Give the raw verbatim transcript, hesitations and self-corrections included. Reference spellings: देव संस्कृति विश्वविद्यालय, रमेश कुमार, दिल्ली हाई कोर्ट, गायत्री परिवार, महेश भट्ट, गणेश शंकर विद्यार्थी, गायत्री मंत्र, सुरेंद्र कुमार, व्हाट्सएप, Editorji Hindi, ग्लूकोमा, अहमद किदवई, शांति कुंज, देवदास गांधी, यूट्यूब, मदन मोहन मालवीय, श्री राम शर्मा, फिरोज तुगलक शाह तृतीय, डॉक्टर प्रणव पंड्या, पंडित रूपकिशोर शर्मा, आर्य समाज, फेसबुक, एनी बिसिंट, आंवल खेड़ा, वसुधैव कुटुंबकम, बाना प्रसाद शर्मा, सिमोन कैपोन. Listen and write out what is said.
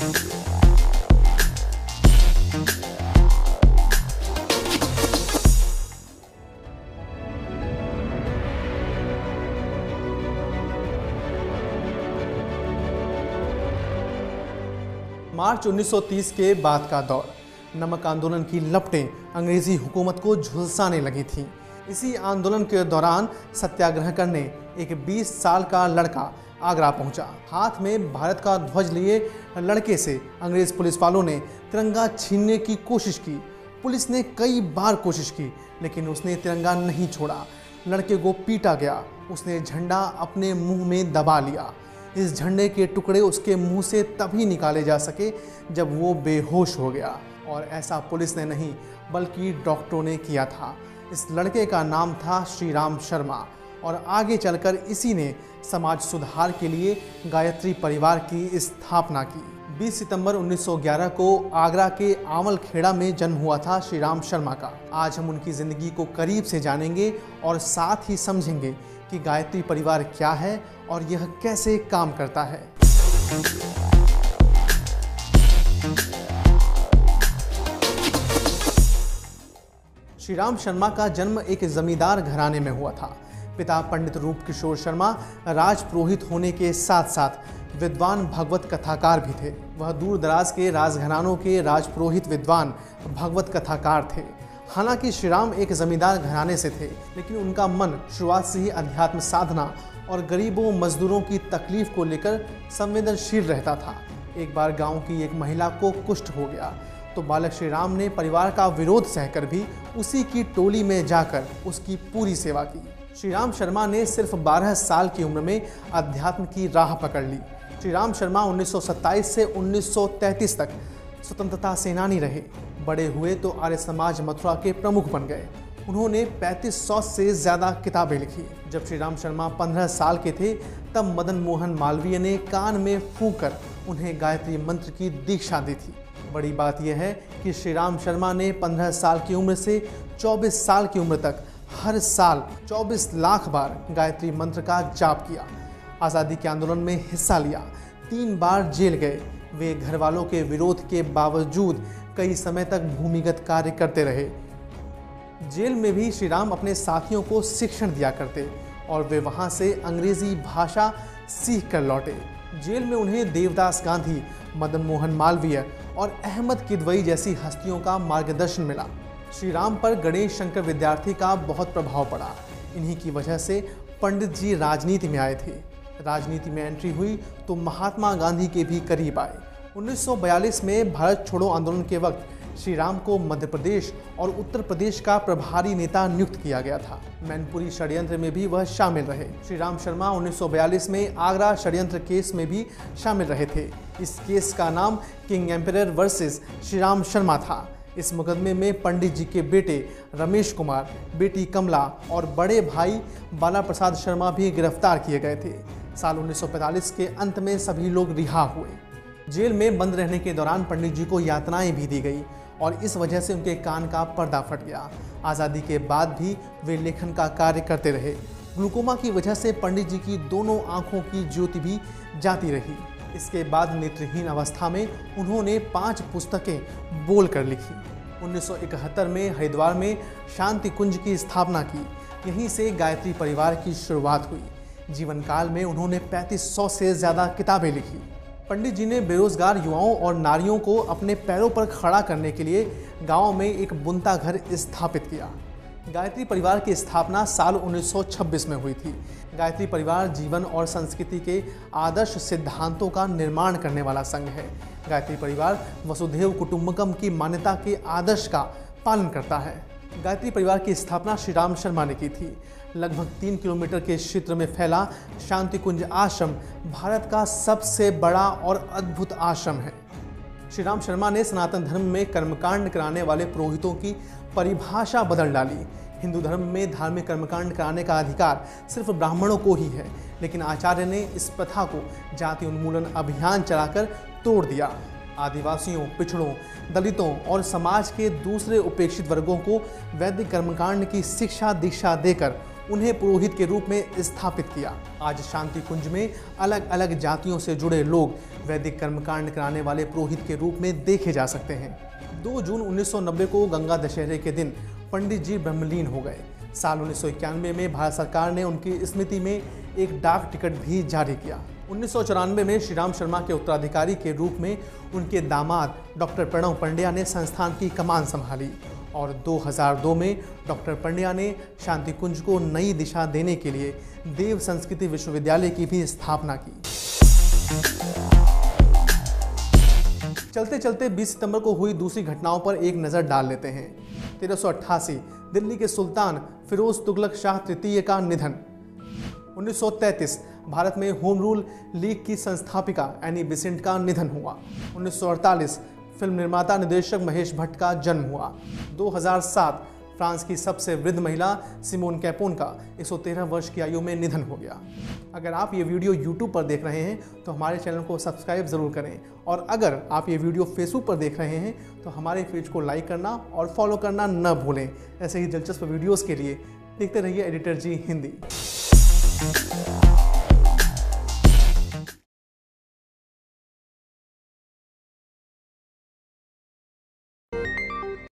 मार्च उन्नीस सौ तीस के बाद का दौर, नमक आंदोलन की लपटें अंग्रेजी हुकूमत को झुलसाने लगी थीं। इसी आंदोलन के दौरान सत्याग्रह करने एक बीस साल का लड़का आगरा पहुंचा। हाथ में भारत का ध्वज लिए लड़के से अंग्रेज पुलिस वालों ने तिरंगा छीनने की कोशिश की। पुलिस ने कई बार कोशिश की लेकिन उसने तिरंगा नहीं छोड़ा। लड़के को पीटा गया। उसने झंडा अपने मुँह में दबा लिया। इस झंडे के टुकड़े उसके मुंह से तभी निकाले जा सके जब वो बेहोश हो गया, और ऐसा पुलिस ने नहीं बल्कि डॉक्टरों ने किया था। इस लड़के का नाम था श्री राम शर्मा, और आगे चलकर इसी ने समाज सुधार के लिए गायत्री परिवार की स्थापना की। बीस सितंबर उन्नीस सौ ग्यारह को आगरा के आंवल खेड़ा में जन्म हुआ था श्री राम शर्मा का। आज हम उनकी ज़िंदगी को करीब से जानेंगे और साथ ही समझेंगे कि गायत्री परिवार क्या है और यह कैसे काम करता है। श्री राम शर्मा का जन्म एक जमींदार घराने में हुआ था। पिता पंडित रूपकिशोर शर्मा राजपुरोहित होने के साथ साथ विद्वान भागवत कथाकार भी थे। वह दूर दराज के राजघरानों के राजपुरोहित विद्वान भागवत कथाकार थे। हालांकि श्रीराम एक जमींदार घराने से थे, लेकिन उनका मन शुरुआत से ही अध्यात्म साधना और गरीबों मजदूरों की तकलीफ को लेकर संवेदनशील रहता था। एक बार गांव की एक महिला को कुष्ठ हो गया तो बालक श्रीराम ने परिवार का विरोध सहकर भी उसी की टोली में जाकर उसकी पूरी सेवा की। श्रीराम शर्मा ने सिर्फ बारह साल की उम्र में अध्यात्म की राह पकड़ ली। श्रीराम शर्मा उन्नीस सौ सत्ताईस से उन्नीस सौ तैंतीस तक स्वतंत्रता सेनानी रहे। बड़े हुए तो आर्य समाज मथुरा के प्रमुख बन गए। उन्होंने पैंतीस सौ से ज़्यादा किताबें लिखी। जब श्री राम शर्मा पंद्रह साल के थे तब मदन मोहन मालवीय ने कान में फूंक कर उन्हें गायत्री मंत्र की दीक्षा दी थी। बड़ी बात यह है कि श्री राम शर्मा ने पंद्रह साल की उम्र से चौबीस साल की उम्र तक हर साल चौबीस लाख बार गायत्री मंत्र का जाप किया। आज़ादी के आंदोलन में हिस्सा लिया। तीन बार जेल गए। वे घर वालों के विरोध के बावजूद कई समय तक भूमिगत कार्य करते रहे। जेल में भी श्रीराम अपने साथियों को शिक्षण दिया करते और वे वहां से अंग्रेजी भाषा सीख कर लौटे। जेल में उन्हें देवदास गांधी, मदन मोहन मालवीय और अहमद किदवई जैसी हस्तियों का मार्गदर्शन मिला। श्रीराम पर गणेश शंकर विद्यार्थी का बहुत प्रभाव पड़ा। इन्हीं की वजह से पंडित जी राजनीति में आए थे। राजनीति में एंट्री हुई तो महात्मा गांधी के भी करीब आए। उन्नीस सौ बयालीस में भारत छोड़ो आंदोलन के वक्त श्री राम को मध्य प्रदेश और उत्तर प्रदेश का प्रभारी नेता नियुक्त किया गया था। मैनपुरी षड्यंत्र में भी वह शामिल रहे। श्री राम शर्मा उन्नीस सौ बयालीस में आगरा षड्यंत्र केस में भी शामिल रहे थे। इस केस का नाम king emperor versus श्री राम शर्मा था। इस मुकदमे में पंडित जी के बेटे रमेश कुमार, बेटी कमला और बड़े भाई बाना प्रसाद शर्मा भी गिरफ्तार किए गए थे। साल उन्नीस सौ पैंतालीस के अंत में सभी लोग रिहा हुए। जेल में बंद रहने के दौरान पंडित जी को यातनाएं भी दी गई और इस वजह से उनके कान का पर्दा फट गया। आज़ादी के बाद भी वे लेखन का कार्य करते रहे। ग्लूकोमा की वजह से पंडित जी की दोनों आँखों की ज्योति भी जाती रही। इसके बाद नेत्रहीन अवस्था में उन्होंने पांच पुस्तकें बोल कर लिखी। उन्नीस सौ इकहत्तर में हरिद्वार में शांति कुंज की स्थापना की। यहीं से गायत्री परिवार की शुरुआत हुई। जीवनकाल में उन्होंने पैंतीस सौ से ज़्यादा किताबें लिखी। पंडित जी ने बेरोजगार युवाओं और नारियों को अपने पैरों पर खड़ा करने के लिए गाँव में एक बुनता घर स्थापित किया। गायत्री परिवार की स्थापना साल उन्नीस सौ छब्बीस में हुई थी। गायत्री परिवार जीवन और संस्कृति के आदर्श सिद्धांतों का निर्माण करने वाला संघ है। गायत्री परिवार वसुधैव कुटुंबकम की मान्यता के आदर्श का पालन करता है। गायत्री परिवार की स्थापना श्री राम शर्मा ने की थी। लगभग तीन किलोमीटर के क्षेत्र में फैला शांति कुंज आश्रम भारत का सबसे बड़ा और अद्भुत आश्रम है। श्री राम शर्मा ने सनातन धर्म में कर्मकांड कराने वाले पुरोहितों की परिभाषा बदल डाली। हिंदू धर्म में धार्मिक कर्मकांड कराने का अधिकार सिर्फ ब्राह्मणों को ही है, लेकिन आचार्य ने इस प्रथा को जाति उन्मूलन अभियान चलाकर तोड़ दिया। आदिवासियों, पिछड़ों, दलितों और समाज के दूसरे उपेक्षित वर्गों को वैदिक कर्मकांड की शिक्षा दीक्षा देकर उन्हें पुरोहित के रूप में स्थापित किया। आज शांति कुंज में अलग अलग जातियों से जुड़े लोग वैदिक कर्मकांड कराने वाले पुरोहित के रूप में देखे जा सकते हैं। दो जून उन्नीस सौ नब्बे को गंगा दशहरे के दिन पंडित जी ब्रह्मलीन हो गए। साल उन्नीस सौ इक्यानवे में भारत सरकार ने उनकी स्मृति में एक डाक टिकट भी जारी किया। उन्नीस सौ चौरानवे में श्री राम शर्मा के उत्तराधिकारी के रूप में उनके दामाद डॉक्टर प्रणव पंड्या ने संस्थान की कमान संभाली और दो हज़ार दो में डॉक्टर पंड्या ने शांति कुंज को नई दिशा देने के लिए देव संस्कृति विश्वविद्यालय की भी स्थापना की। चलते चलते बीस सितंबर को हुई दूसरी घटनाओं पर एक नज़र डाल लेते हैं। तेरह सौ अट्ठासी दिल्ली के सुल्तान फिरोज तुगलक शाह तृतीय का निधन। उन्नीस सौ तैंतीस भारत में होम रूल लीग की संस्थापिका एनी बिसिंट का निधन हुआ। उन्नीस सौ अड़तालीस फिल्म निर्माता निर्देशक महेश भट्ट का जन्म हुआ। दो हज़ार सात फ्रांस की सबसे वृद्ध महिला सिमोन कैपोन का एक सौ तेरह वर्ष की आयु में निधन हो गया। अगर आप ये वीडियो यूट्यूब पर देख रहे हैं तो हमारे चैनल को सब्सक्राइब ज़रूर करें और अगर आप ये वीडियो फेसबुक पर देख रहे हैं तो हमारे पेज को लाइक करना और फॉलो करना न भूलें। ऐसे ही दिलचस्प वीडियोज़ के लिए देखते रहिए एडिटर जी हिंदी।